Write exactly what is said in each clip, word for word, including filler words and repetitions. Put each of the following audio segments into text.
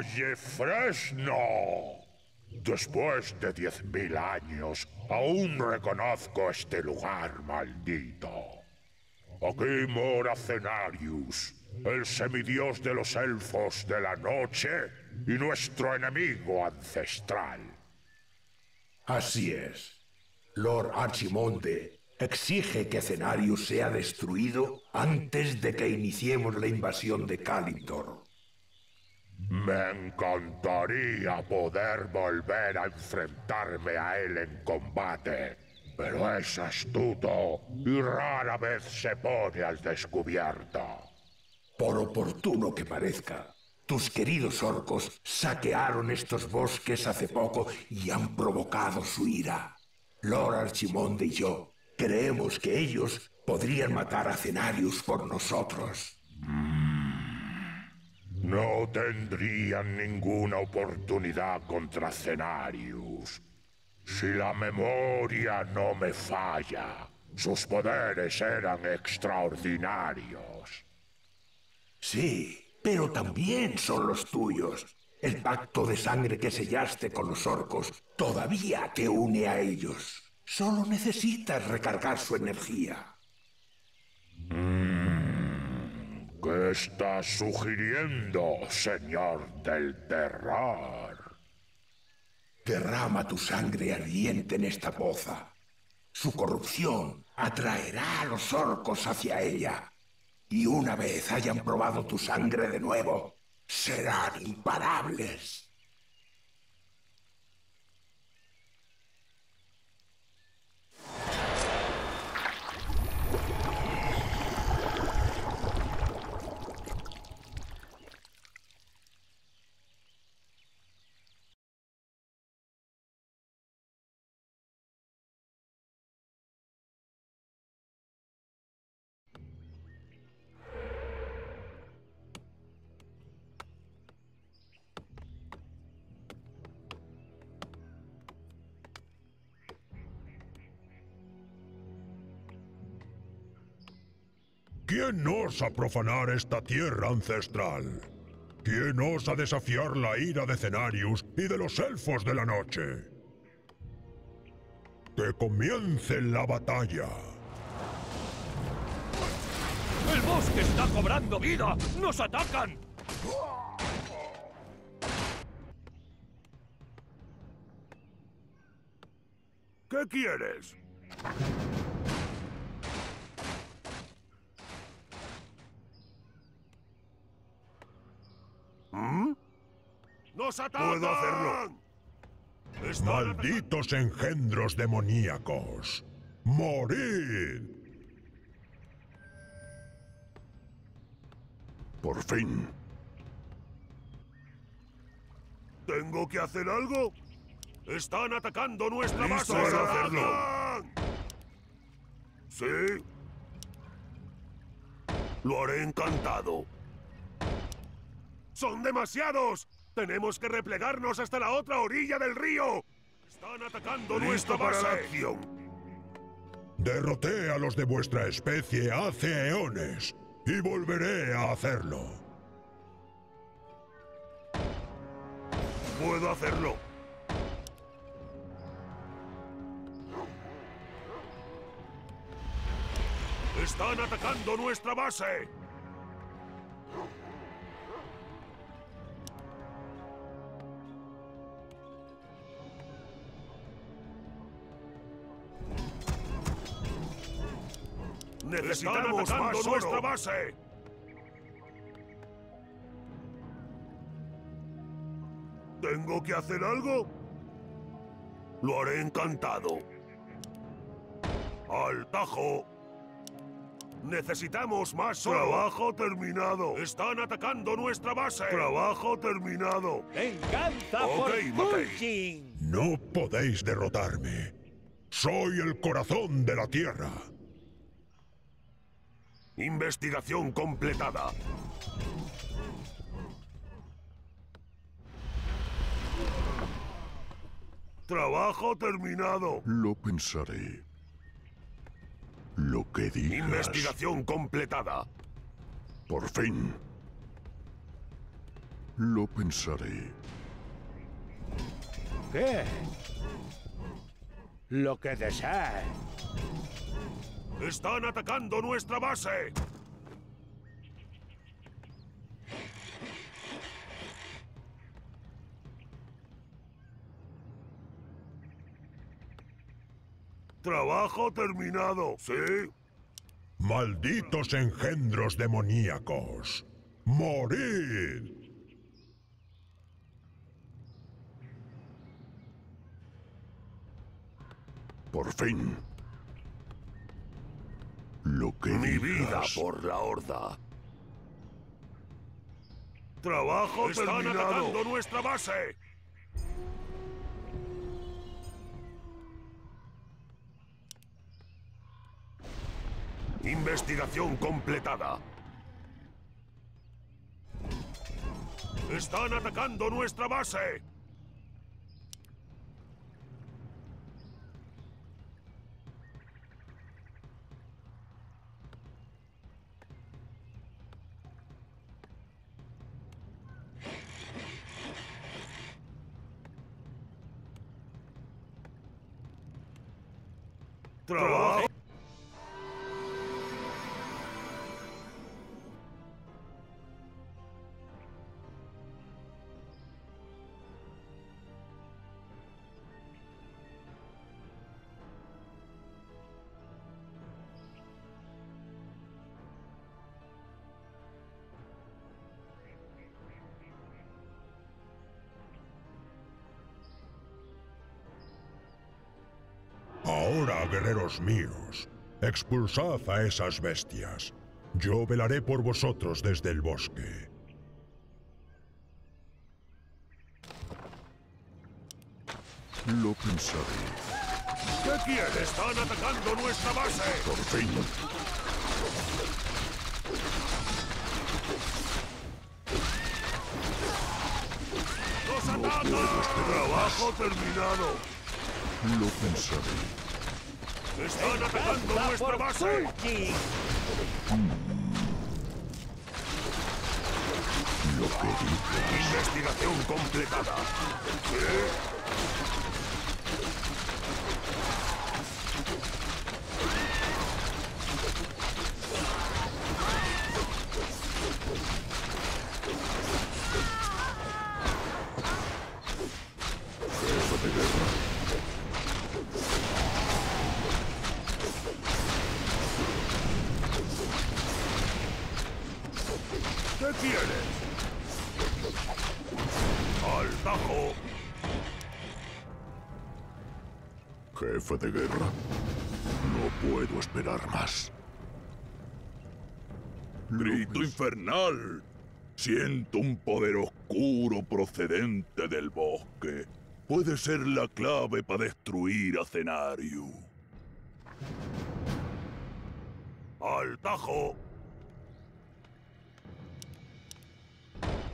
Valle Fresno. Después de diez mil años, aún reconozco este lugar maldito. Aquí mora Cenarius, el semidios de los elfos de la noche y nuestro enemigo ancestral. Así es. Lord Archimonde exige que Cenarius sea destruido antes de que iniciemos la invasión de Kalimdor. Me encantaría poder volver a enfrentarme a él en combate, pero es astuto y rara vez se pone al descubierto. Por oportuno que parezca, tus queridos orcos saquearon estos bosques hace poco y han provocado su ira. Lord Archimonde y yo creemos que ellos podrían matar a Cenarius por nosotros. No tendrían ninguna oportunidad contra Cenarius. Si la memoria no me falla, sus poderes eran extraordinarios. Sí, pero también son los tuyos. El pacto de sangre que sellaste con los orcos todavía te une a ellos. Solo necesitas recargar su energía. Mm, ¿qué estás sugiriendo, señor del terror? Derrama tu sangre ardiente en esta poza. Su corrupción atraerá a los orcos hacia ella. Y una vez hayan probado tu sangre de nuevo, serán imparables. ¿Quién osa profanar esta tierra ancestral? ¿Quién osa desafiar la ira de Cenarius y de los elfos de la noche? ¡Que comience la batalla! ¡El bosque está cobrando vida! ¡Nos atacan! ¿Qué quieres? ¿Mm? ¡Nos atacan! ¡Puedo hacerlo! ¡Malditos engendros demoníacos! ¡Morid! Por fin. ¿Tengo que hacer algo? ¡Están atacando nuestra base! ¡Puedo hacerlo! ¿Sí? Lo haré encantado. ¡Son demasiados! ¡Tenemos que replegarnos hasta la otra orilla del río! ¡Están atacando nuestra base! Para la acción. Derroté a los de vuestra especie hace eones, y volveré a hacerlo. ¡Puedo hacerlo! ¡Están atacando nuestra base! ¡Necesitamos más nuestra base! ¿Tengo que hacer algo? Lo haré encantado. ¡Al tajo! ¡Necesitamos más oro! ¡Trabajo terminado! ¡Están atacando nuestra base! ¡Trabajo terminado! ¡Venganza por Zul'jin! No podéis derrotarme. Soy el corazón de la tierra. Investigación completada. Trabajo terminado. Lo pensaré. Lo que digas. Investigación completada. Por fin. Lo pensaré. ¿Qué? Lo que desean. ¡Están atacando nuestra base! ¡Trabajo terminado! ¿Sí? ¡Malditos engendros demoníacos! ¡Morid! Por fin. Lo que Mi digas. vida por la horda. ¡Trabajo Están terminado! ¡Están atacando nuestra base! Investigación completada. ¡Están atacando nuestra base! Trabajo. Ahora, guerreros míos, expulsad a esas bestias. Yo velaré por vosotros desde el bosque. Lo pensaré. ¿Qué quieren? ¡Están atacando nuestra base! ¡Por fin! ¡Nos atacan! ¡Trabajo terminado! Lo pensaré. ¡Están atacando nuestra base! Lo que dices. Investigación completada. Eso te guerra. ¿Qué quieres? ¡Al tajo! Jefe de guerra, no puedo esperar más. ¡Grito infernal! Siento un poder oscuro procedente del bosque. Puede ser la clave para destruir a Cenarius. ¡Al tajo!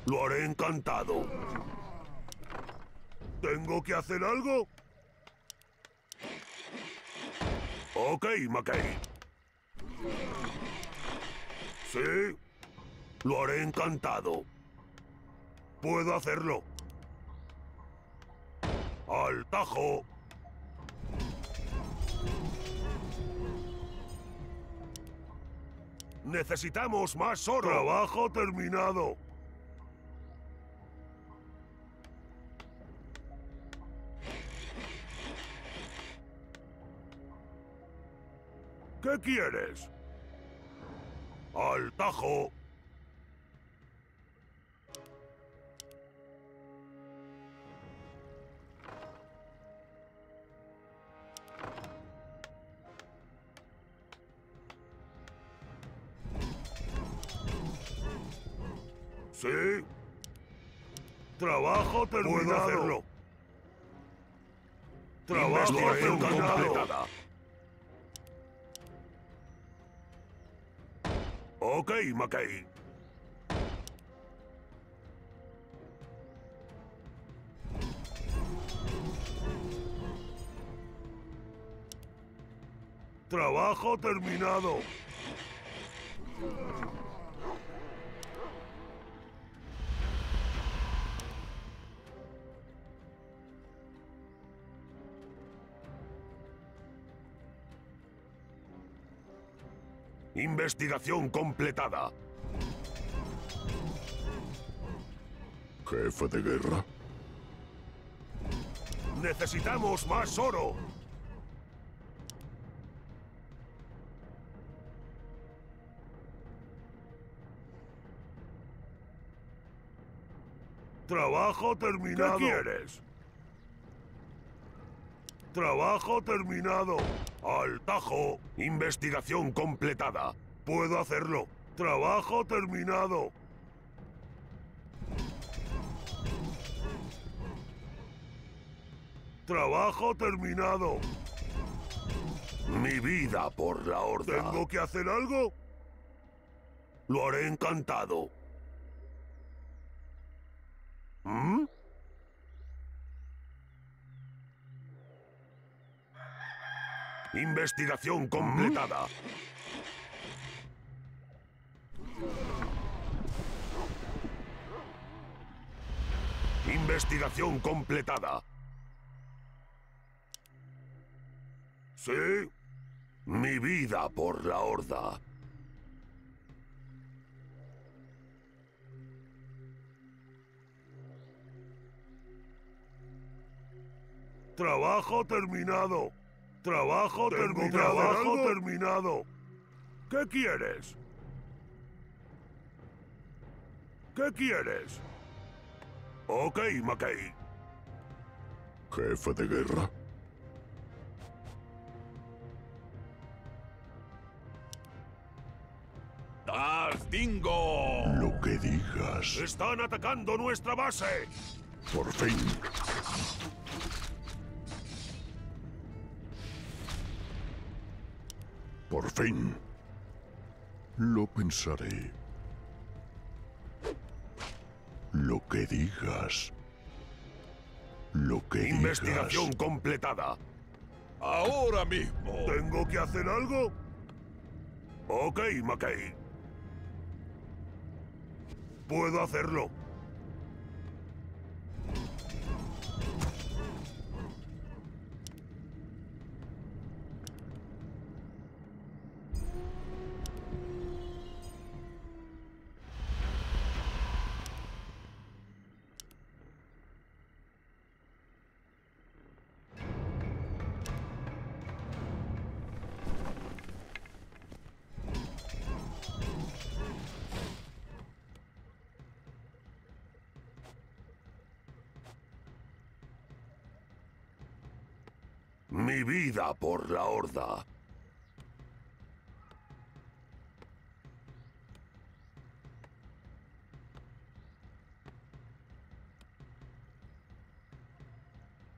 Lo haré encantado. ¿Tengo que hacer algo? Ok, Mackey. Sí, lo haré encantado. Puedo hacerlo. Al tajo. Necesitamos más oro. Trabajo terminado. ¿Qué quieres? ¡Al tajo! Sí. Trabajo terminado. Puedo hacerlo. Trabajo completada. Ok, Mackey. Trabajo terminado. Investigación completada. ¿Jefe de guerra? ¡Necesitamos más oro! Trabajo terminado. ¿Qué quieres? Trabajo terminado. Al tajo. Investigación completada. Puedo hacerlo. Trabajo terminado. Trabajo terminado. Mi vida por la horda. ¿Tengo que hacer algo? Lo haré encantado. ¿Mm? Investigación completada. ¿Mm? Investigación completada. ¿Sí? Mi vida por la horda. Trabajo terminado. Trabajo terminado. Trabajo terminado. ¿Qué quieres? ¿Qué quieres? Ok, Mackey. ¿Jefe de guerra? ¡Das, dingo! Lo que digas. ¡Están atacando nuestra base! Por fin. Por fin. Lo pensaré. Lo que digas. Lo que Investigación digas. Completada. Ahora mismo. ¿Tengo que hacer algo? Ok, Mackey. Puedo hacerlo. Mi vida por la horda.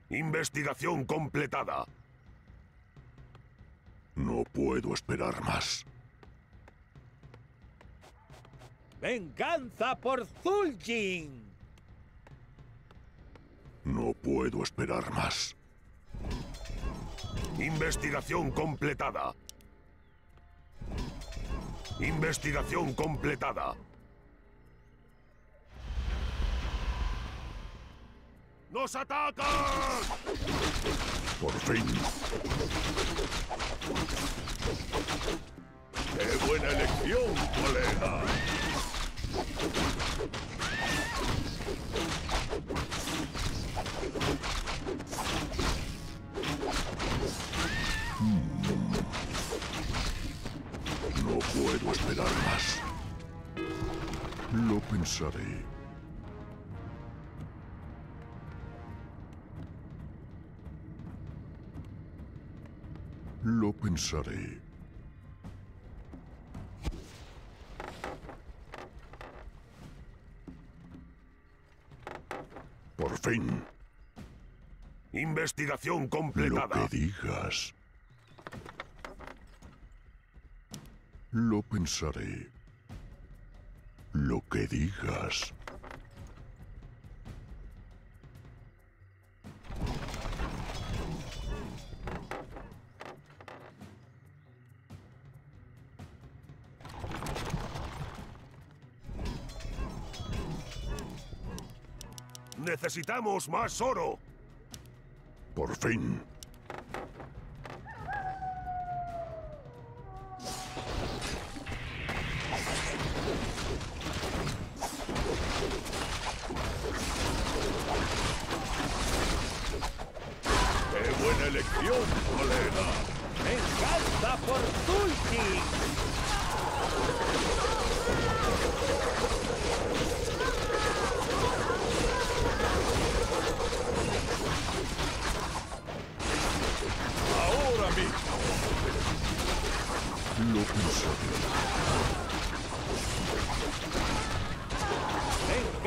Investigación completada. No puedo esperar más. ¡Venganza por Zul'jin! No puedo esperar más. Investigación completada. Investigación completada. ¡Nos atacan! Por fin. ¡Qué buena elección, colega! No puedo esperar más. Lo pensaré. Lo pensaré. Por fin. Investigación completada. Lo que digas. Lo pensaré. Lo que digas. Necesitamos más oro. Por fin.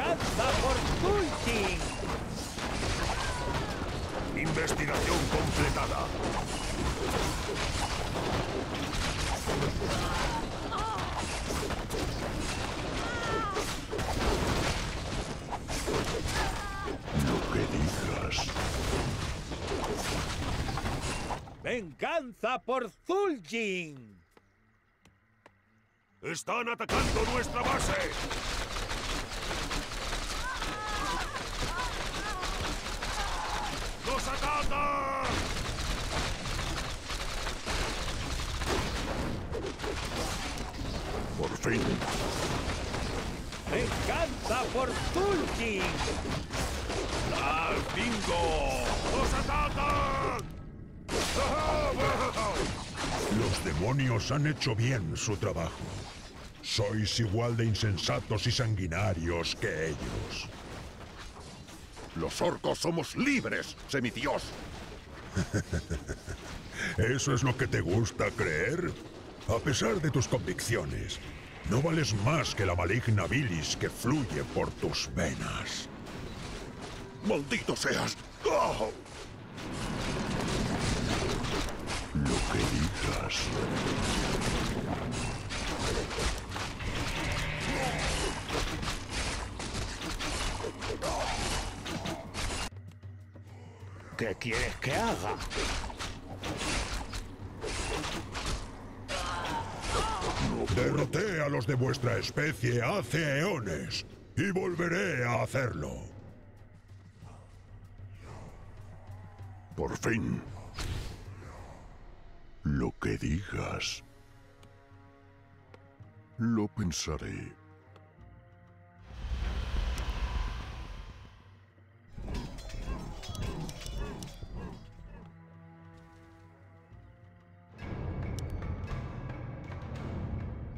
¡Venganza por Zul'jin! Investigación completada. Lo que digas. ¡Venganza por Zul'jin! ¡Están atacando nuestra base! ¡Nos atacan! ¡Por fin! ¡Venganza por Zul'jin! ¡Al bingo! ¡Nos atacan! Los demonios han hecho bien su trabajo. Sois igual de insensatos y sanguinarios que ellos. ¡Los orcos somos libres, semidios! ¿Eso es lo que te gusta creer? A pesar de tus convicciones, no vales más que la maligna bilis que fluye por tus venas. ¡Maldito seas! ¡Oh! Lo que digas. ¿Qué quieres que haga? Derroté a los de vuestra especie hace eones y volveré a hacerlo. Por fin. Lo que digas. Lo pensaré.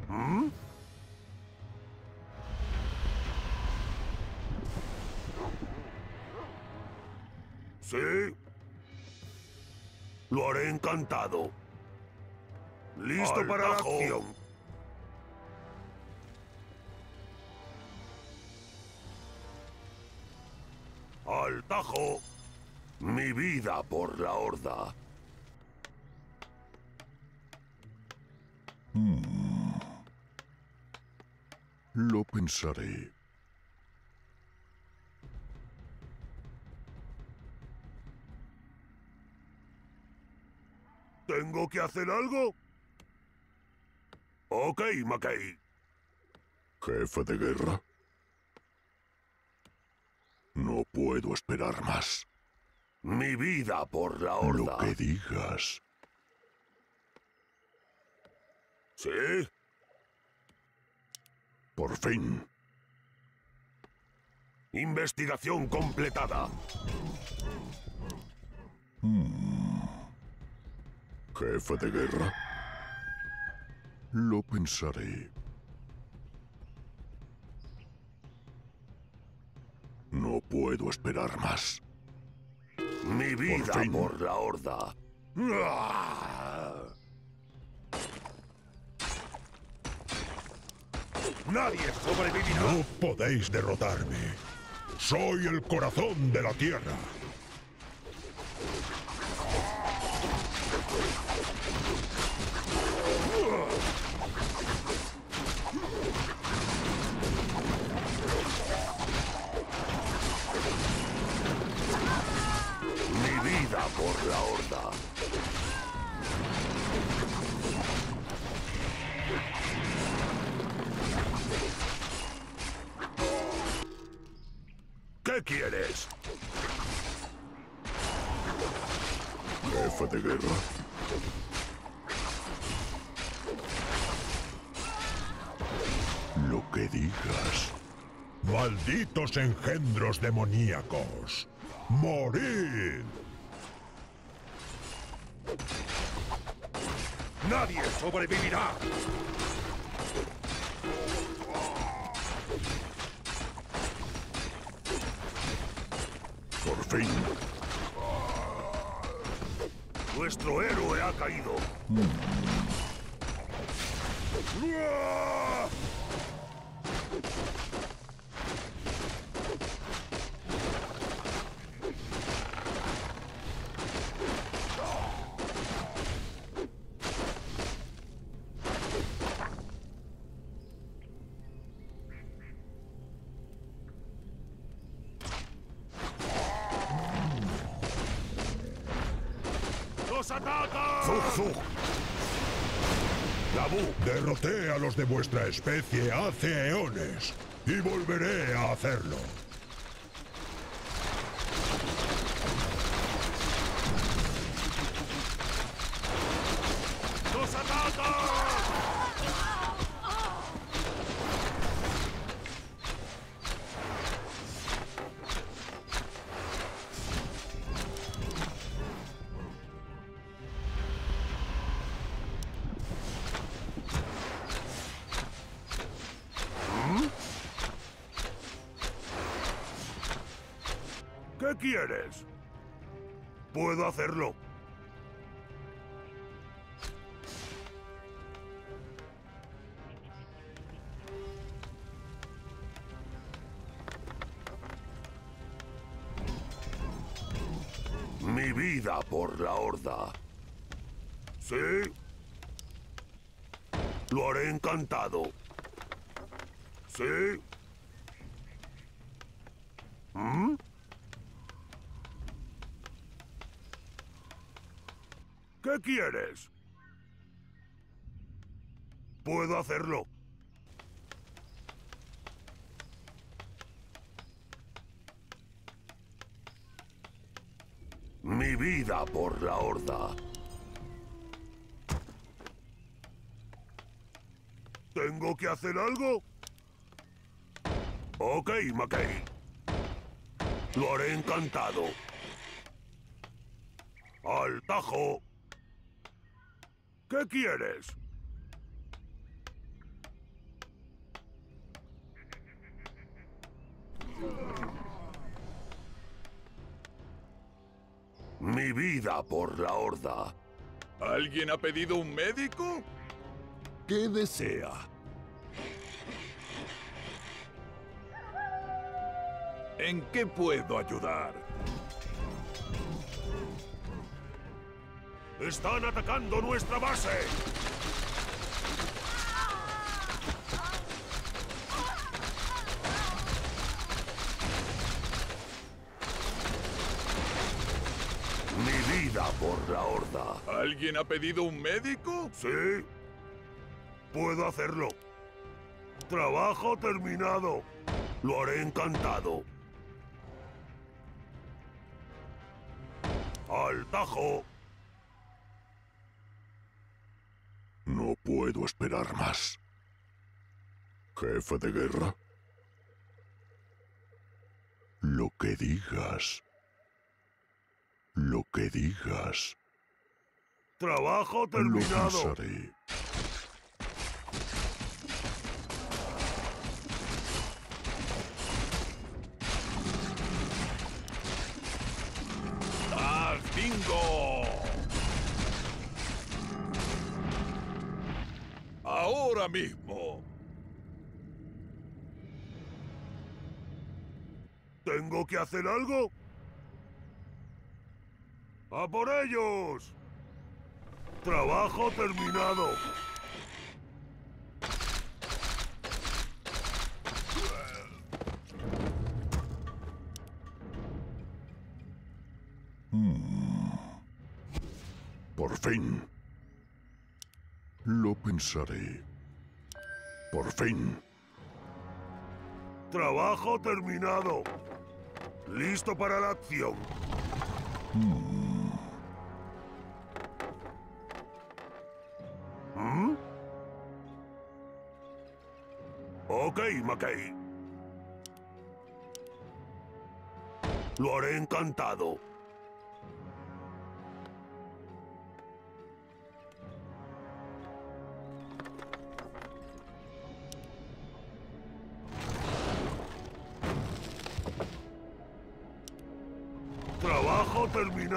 ¿Mm? Sí. Lo haré encantado. ¡Listo Al para bajo. la acción! ¡Al tajo! ¡Mi vida por la horda! Hmm. Lo pensaré. ¿Tengo que hacer algo? Ok, Mackey. ¿Jefe de guerra? No puedo esperar más. Mi vida por la horda. Lo que digas. ¿Sí? Por fin. Investigación completada. Hmm. ¿Jefe de guerra? Lo pensaré. No puedo esperar más. Mi vida por, por la horda. Nadie sobrevivirá. No podéis derrotarme. Soy el corazón de la tierra. Por la horda. ¿Qué quieres? ¿Jefe de guerra? Lo que digas. Malditos engendros demoníacos. ¡Morid! ¡Nadie sobrevivirá! ¡Por fin! ¡Nuestro héroe ha caído! Mm. Derroté a los de vuestra especie hace eones, y volveré a hacerlo. ¡Nos ¿quieres? Puedo hacerlo. Mi vida por la horda. ¿Sí? Lo haré encantado. ¿Sí? ¿Mm? ¿Qué quieres? Puedo hacerlo. Mi vida por la horda. ¿Tengo que hacer algo? Ok, Mackey. Lo haré encantado. ¡Al tajo! ¿Qué quieres? Mi vida por la horda. ¿Alguien ha pedido un médico? ¿Qué desea? ¿En qué puedo ayudar? ¡Están atacando nuestra base! ¡Mi vida por la horda! ¿Alguien ha pedido un médico? Sí. Puedo hacerlo. Trabajo terminado. Lo haré encantado. ¡Al tajo! No puedo esperar más. ¿Jefe de guerra? Lo que digas. Lo que digas. Trabajo terminado. Lo pensaré. ¡Ah, bingo! ¡Ahora mismo! ¿Tengo que hacer algo? ¡A por ellos! ¡Trabajo terminado! Mm. ¡Por fin! Lo pensaré. Por fin. Trabajo terminado. Listo para la acción. Mm. ¿Mm? Ok, Mackey. Lo haré encantado. Terminado.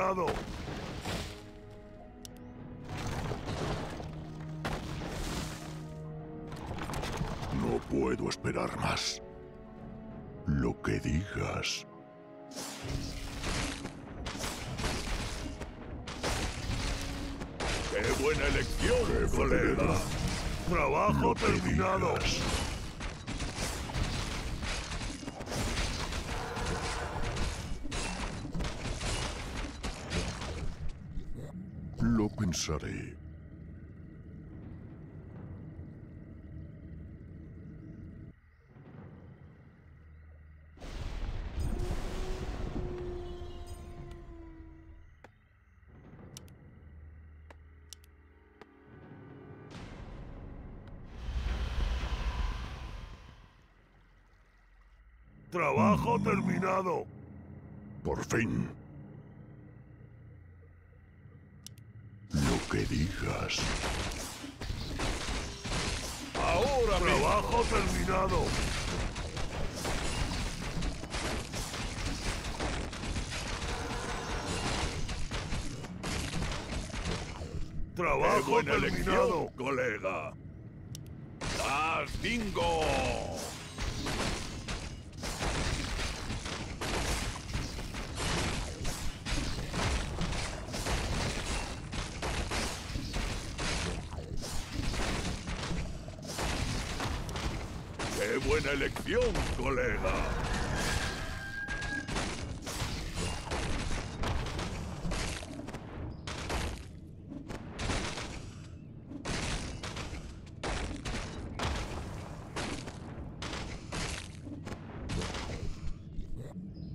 No puedo esperar más. Lo que digas. ¡Qué buena elección, Qué colega! ¡Trabajo terminado! Digas. Lo pensaré. ¡Trabajo terminado! Por fin. Lo que digas. Ahora trabajo terminado. Trabajo terminado, elección, colega. ¡Las bingo! ¡Buena elección, colega!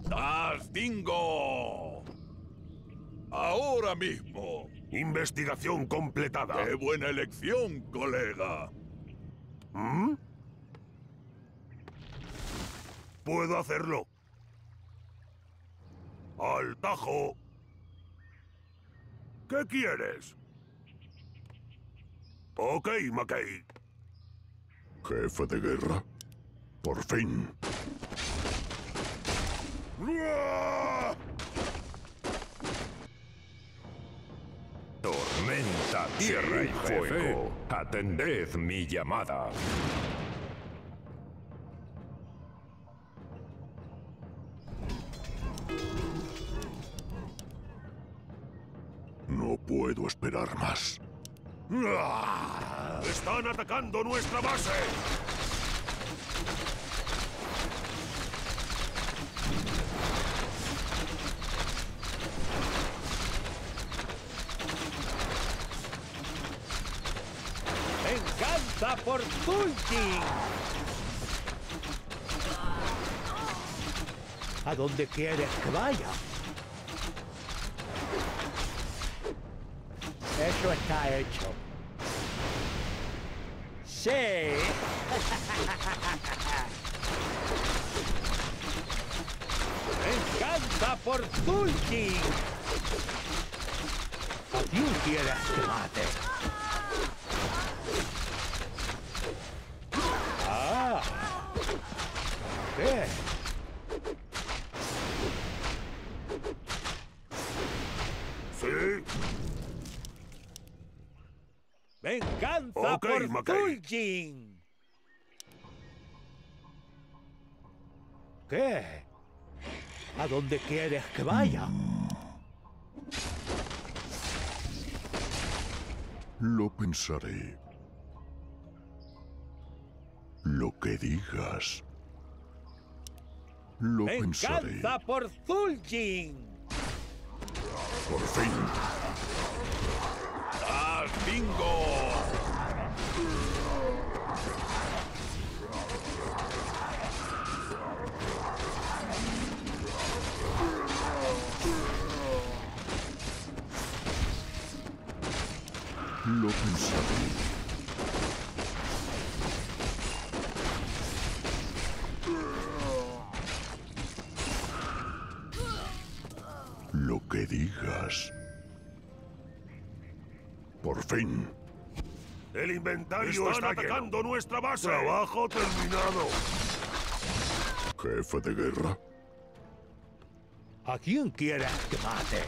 ¡Das dingo! ¡Ahora mismo! Investigación completada. ¡Qué buena elección, colega! ¿Mm? ¡Puedo hacerlo! ¡Al tajo! ¿Qué quieres? Ok, Mackey. ¿Jefe de guerra? ¡Por fin! ¡Tormenta, tierra y fuego! ¡Atended mi llamada! No puedo esperar más. ¡Están atacando nuestra base! ¡Me encanta por Zul'jin! ¿A dónde quieres que vaya? Eso está hecho. ¡Sí! ¡Me encanta por Zul'jin! ¿A quién quieres que mate? ¡Ah! ¿Qué? ¿Sí? ¡Venganza okay, por Zul'jin! ¿Qué? ¿A dónde quieres que vaya? Lo pensaré. Lo que digas. Lo ¡Venganza pensaré. ¡Venganza por Zul'jin! ¡Por fin! ¡Bingo! Lo pensaré. Lo que digas. Por fin. El inventario está atacando nuestra base. Trabajo terminado. ¿Jefe de guerra? ¿A quién quieres que mate?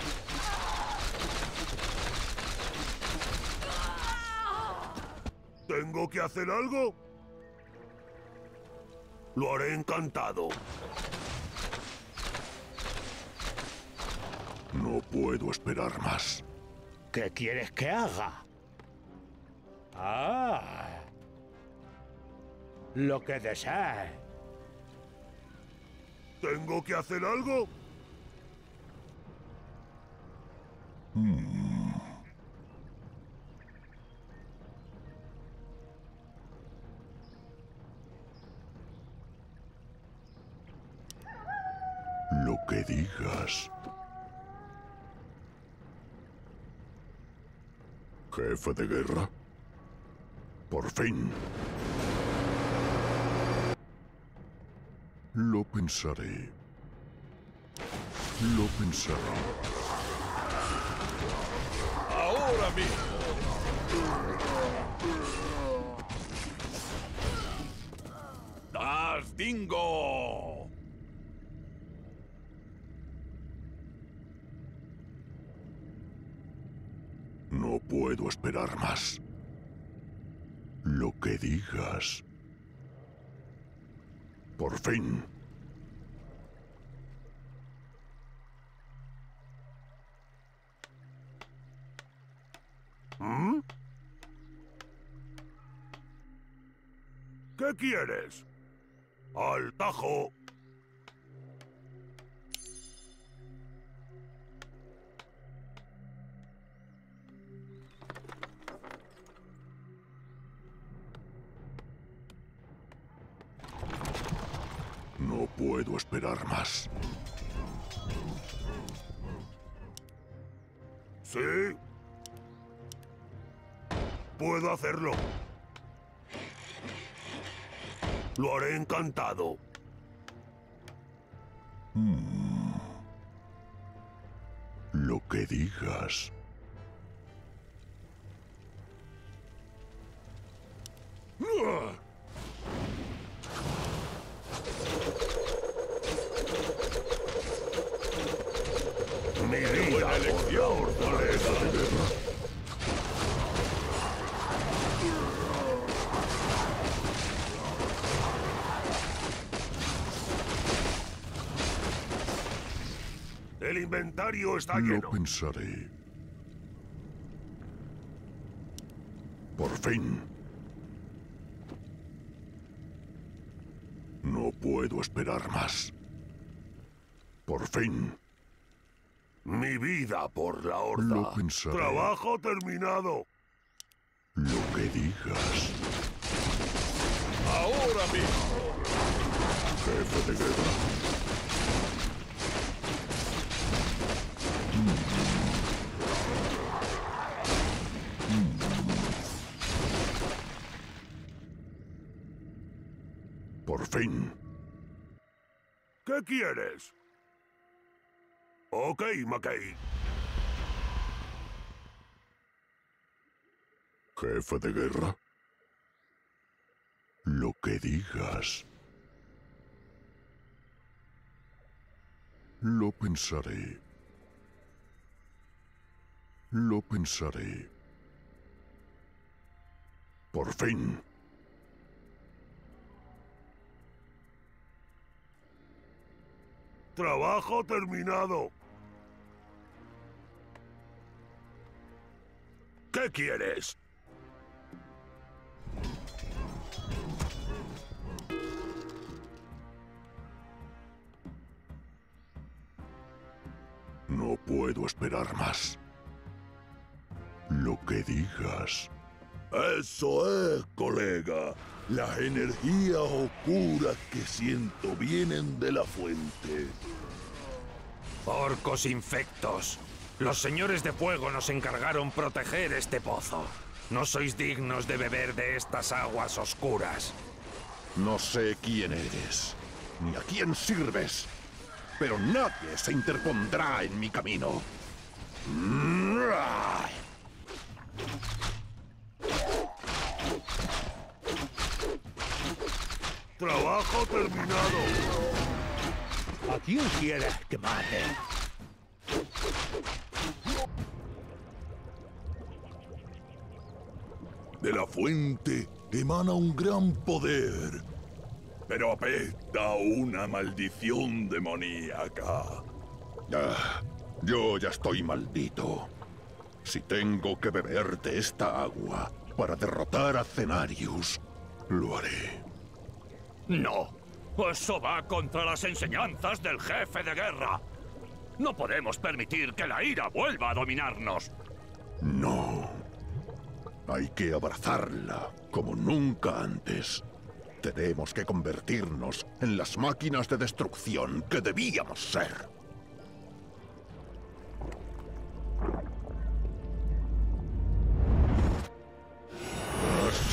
¿Tengo que hacer algo? Lo haré encantado. No puedo esperar más. ¿Qué quieres que haga? Ah, lo que desees. ¿Tengo que hacer algo? Hmm. Lo que digas. Jefe de guerra. Por fin. Lo pensaré. Lo pensaré. Ahora mismo. ¡Das dingo! No puedo esperar más. Lo que digas. Por fin. ¿Mm? ¿Qué quieres? ¡Al tajo! No puedo esperar más. ¿Sí? Puedo hacerlo. Lo haré encantado. Hmm. Lo que digas. ¡Uah! Mi vida por la fortaleza de guerra. El inventario está lleno. Lo pensaré. Por fin. No puedo esperar más. Por fin. Mi vida por la horda. Lo pensaré. Trabajo terminado. Lo que digas. Ahora mismo. Jefe de guerra. Mm. Mm. Por fin. ¿Qué quieres? Ok, Mackey. Jefe de guerra. Lo que digas. Lo pensaré. Lo pensaré. Por fin. Trabajo terminado. ¿Qué quieres? No puedo esperar más. Lo que digas. Eso es, colega. Las energías oscuras que siento vienen de la fuente. Orcos infectos. Los señores de fuego nos encargaron proteger este pozo. No sois dignos de beber de estas aguas oscuras. No sé quién eres, ni a quién sirves, pero nadie se interpondrá en mi camino. Trabajo terminado. ¿A quién quieres que mate? De la fuente emana un gran poder. pero apesta a una maldición demoníaca. Ah, yo ya estoy maldito. Si tengo que beber de esta agua para derrotar a Cenarius, lo haré. No, eso va contra las enseñanzas del jefe de guerra. No podemos permitir que la ira vuelva a dominarnos. No. Hay que abrazarla como nunca antes. Tenemos que convertirnos en las máquinas de destrucción que debíamos ser.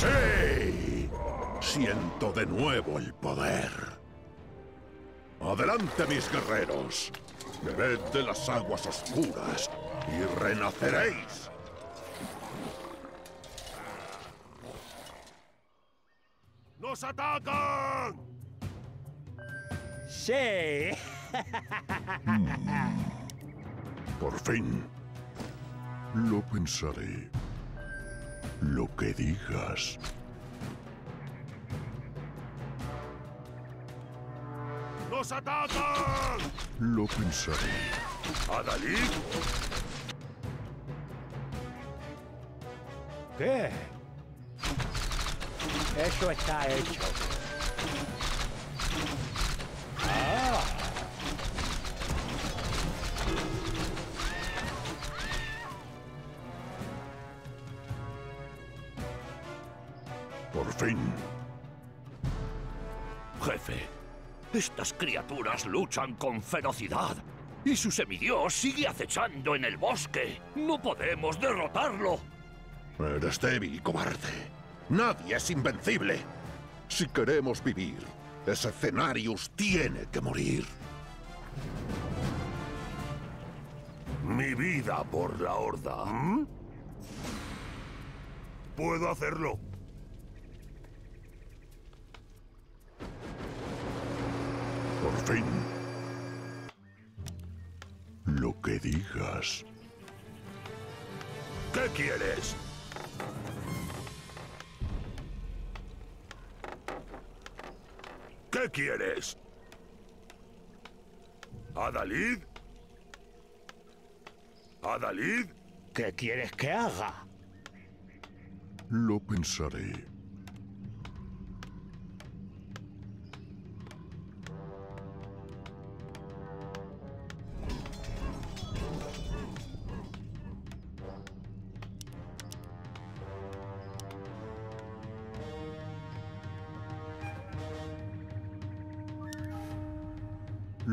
¡Sí! Siento de nuevo el poder. Adelante, mis guerreros. Bebed de las aguas oscuras y renaceréis. ¡Nos atacan! ¡Sí! Mm. Por fin. Lo pensaré. Lo que digas. ¡Nos atacan! Lo pensaré. ¿Adalí? ¿Qué? Eso está hecho. Ah. Por fin. Jefe, estas criaturas luchan con ferocidad y su semidiós sigue acechando en el bosque. No podemos derrotarlo. Eres débil y cobarde. Nadie es invencible. Si queremos vivir, ese Cenarius tiene que morir. Mi vida por la horda. ¿Mm? Puedo hacerlo. Por fin. Lo que digas. ¿Qué quieres? ¿Qué quieres? ¿Adalid? ¿Adalid? ¿Qué quieres que haga? Lo pensaré.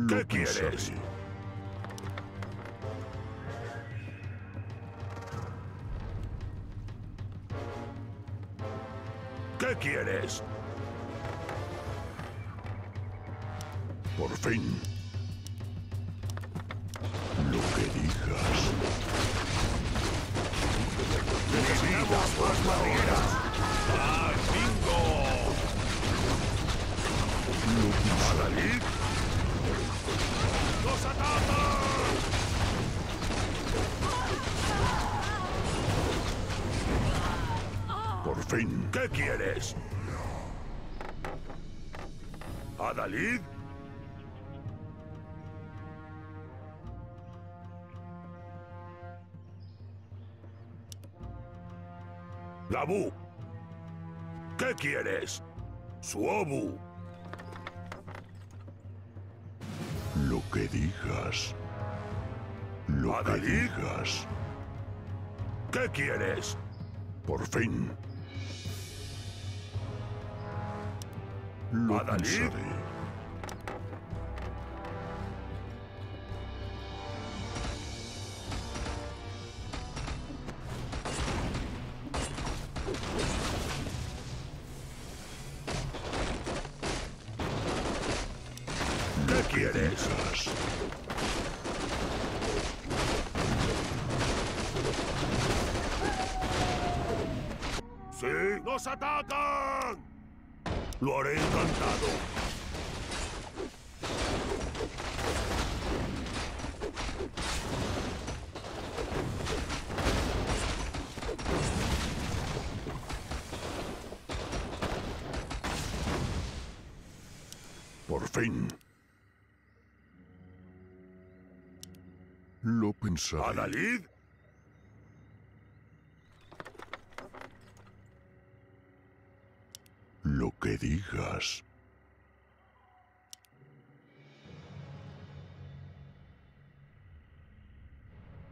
¿Qué quieres? ¿Qué quieres? Por fin. Lo que digas. ¡Mis vidas más barreras! ¡Ah, bingo! ¿Lo que digas? ¡Nos atacan! Por fin. ¿Qué quieres? ¿Adalid? Labu. ¿Qué quieres? Suobu. Lo que digas. Lo ¿Adalid? Que digas. ¿Qué quieres? Por fin. Lo ¿Adalid? Pensaré. ¡Sí! ¡Nos atacan! ¡Lo haré encantado! Por fin. Lo pensaré. ¿Adalid? Lo que digas.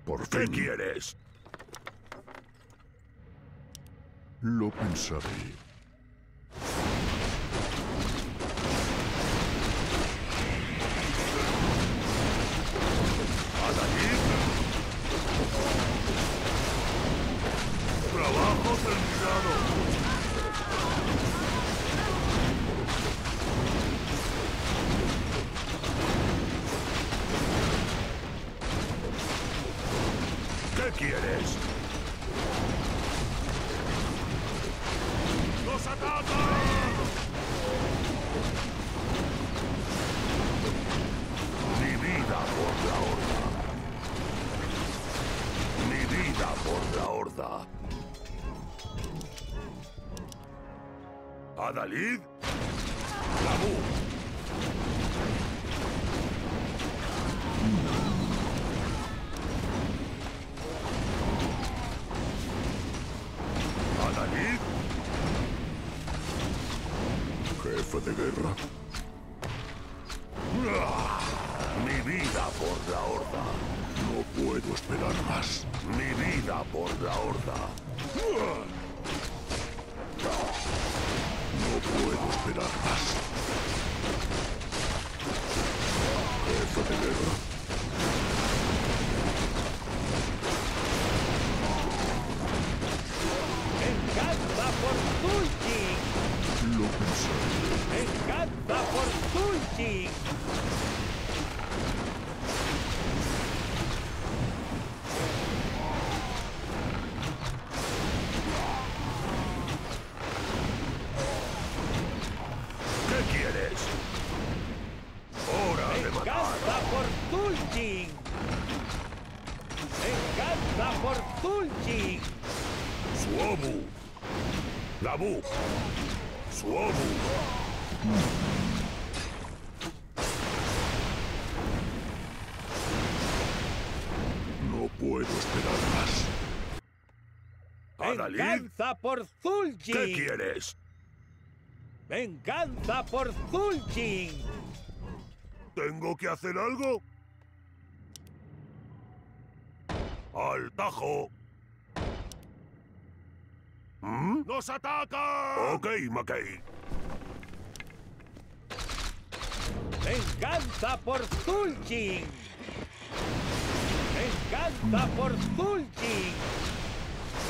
Por fin. ¿Qué quieres? Lo pensaré. ¿Adalid? ¡Labú! ¿Adalid? ¿Jefe de guerra? ¡Ah! Mi vida por la horda. No puedo esperar más. Mi vida por la horda. ¡Ah! Puedo esperar más. Jefe de guerra. ¡Venganza por Zul'jin! Lo pensaré. ¡Venganza por Zul'jin! Labu, Suobu. No puedo esperar más. ¡Venganza por Zul'jin! ¿Qué quieres? ¡Venganza por Zul'jin! ¿Tengo que hacer algo? ¡Al tajo! ¿Mm? ¡Nos ataca! Ok, Mackey. ¡Venganza por Zul'jin! ¡Venganza por Zul'jin!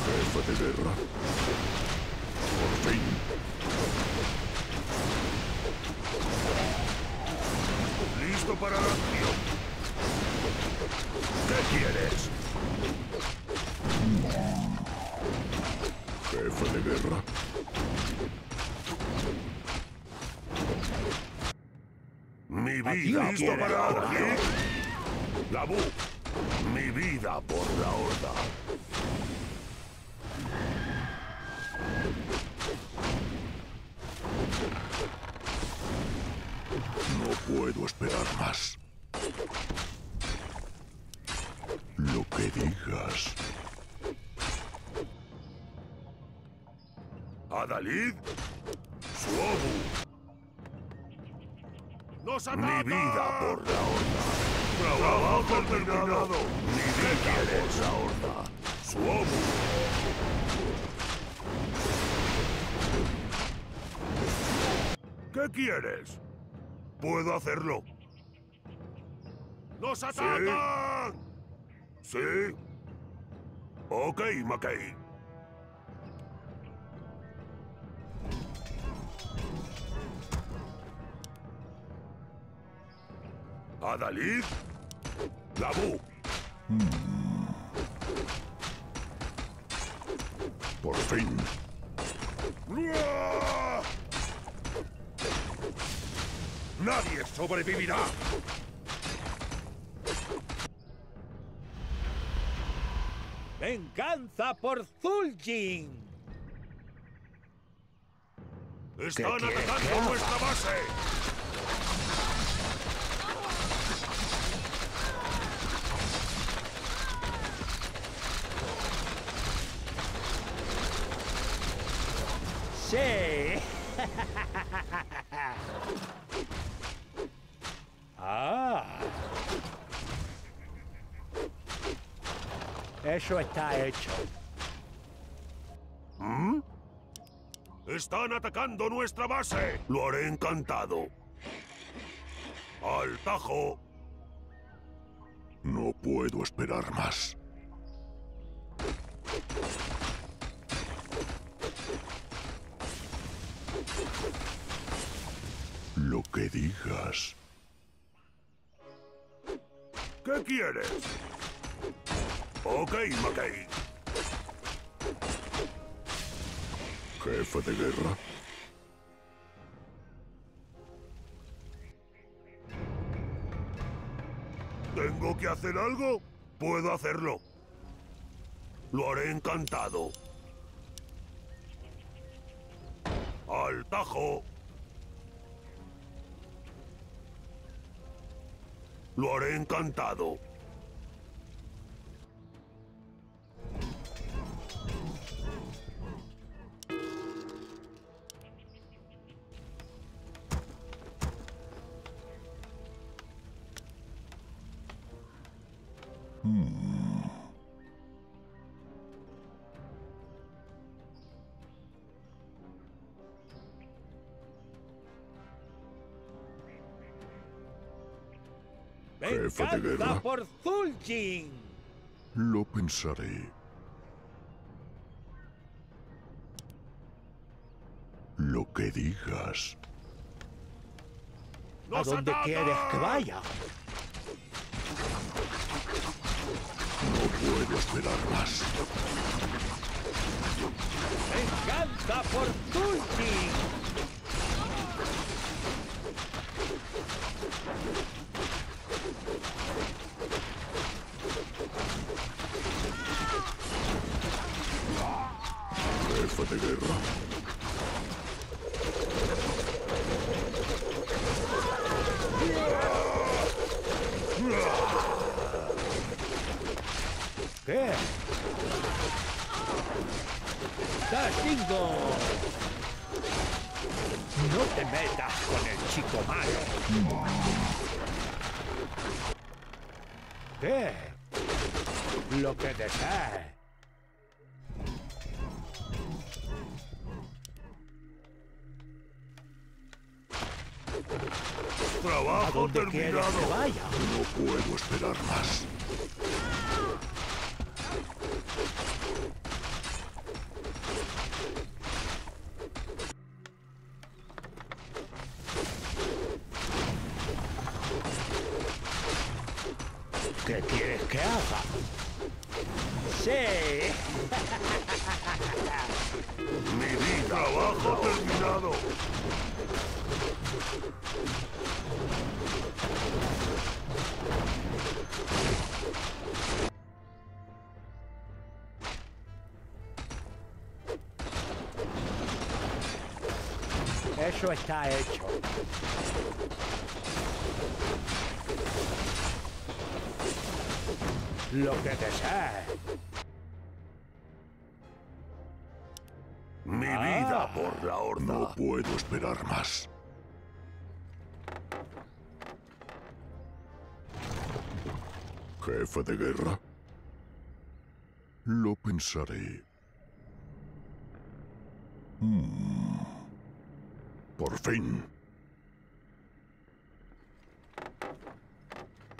¡Jefe de guerra! ¡Por fin! ¡Listo para la acción! ¿Qué quieres? Jefe de guerra. Mi vida por la horda. Labu. Mi vida por la horda. No puedo esperar más. Lo que digas. ¿Adalid? ¡Suobu! ¡Nos ataca! ¡Mi vida por la horda! ¡Trabajo, Trabajo terminado. terminado! ¡Mi vida por la horda! ¡Suobu! ¿Qué quieres? ¡Puedo hacerlo! ¡Nos atacan! ¿Sí? ¿Sí? Ok, Mackey. ¿Adalid? ¡Labu! Mm. Por fin. ¡Uah! ¡Nadie sobrevivirá! ¡Venganza por Zul'jin! ¡Están atacando nuestra base! ¡Sí! ¡Ah! Eso está hecho. ¿Mm? ¡Están atacando nuestra base! ¡Lo haré encantado! ¡Al tajo! No puedo esperar más. Lo que digas. ¿Qué quieres? Ok, Mackey. Jefe de guerra. ¿Tengo que hacer algo? Puedo hacerlo. Lo haré encantado. ¡Al tajo! Lo haré encantado. Hmm. Jefe de guerra. Por Zul'jin. Lo pensaré. Lo que digas. ¿A dónde quieres que vaya? No puedo esperar más. ¡Venganza por Zul'jin! Jefe de guerra. ¿Qué? ¡Tacingo! No te metas con el chico malo. ¿Qué? Lo que deseas. Trabajo terminado. No puedo esperar más. ¿Qué quieres que haga? Sí. Mi vida. Trabajo terminado. Eso está hecho. Lo que deseas. Mi ah, vida por la horda. No puedo esperar más. Jefe de guerra. Lo pensaré. Hmm. Por fin.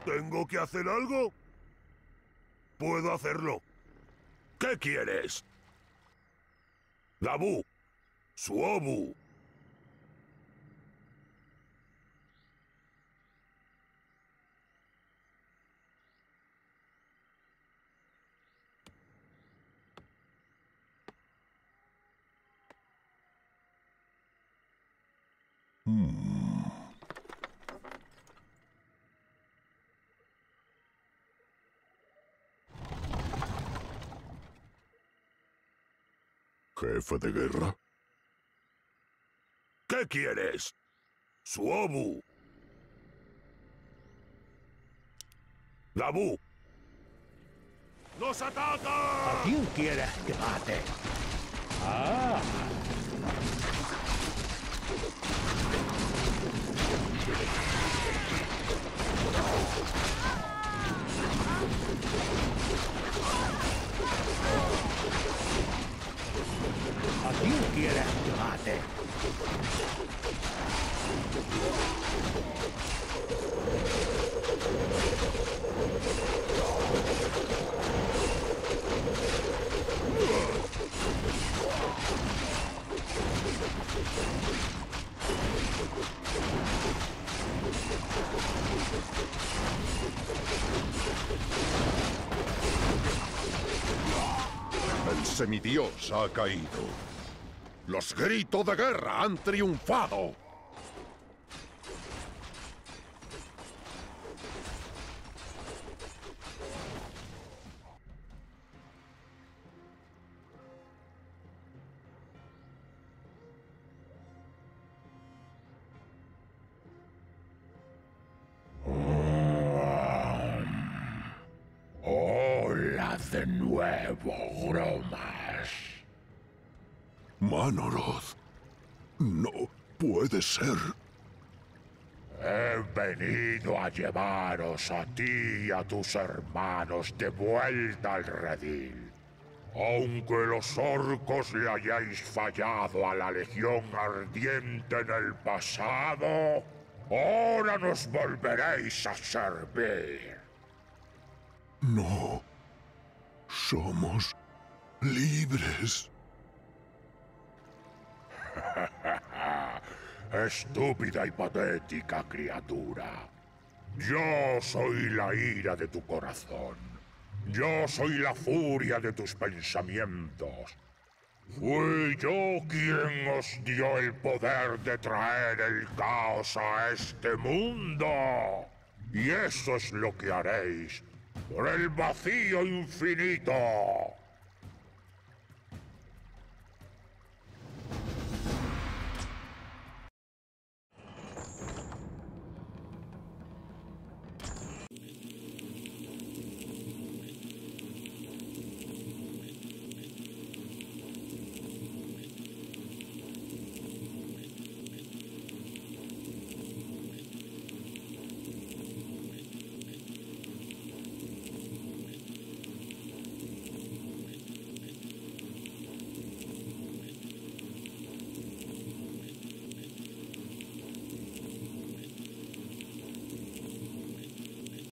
¿Tengo que hacer algo? Puedo hacerlo. ¿Qué quieres? Labu. Suobu. Jefe de guerra. ¿Qué quieres? Suobu. ¡Labu! ¡Nos ataca! ¿A quién quieres que mate? ¡Ah! ¿A quién quieres que mate? El semidios ha caído. Los gritos de guerra han triunfado. De nuevo, Grommash. Manoroth, no puede ser. He venido a llevaros a ti y a tus hermanos de vuelta al redil. Aunque los orcos le hayáis fallado a la Legión Ardiente en el pasado, ahora nos volveréis a servir. No. Somos libres. Estúpida y patética criatura. Yo soy la ira de tu corazón. Yo soy la furia de tus pensamientos. Fui yo quien os dio el poder de traer el caos a este mundo. Y eso es lo que haréis. ¡Por el vacío infinito!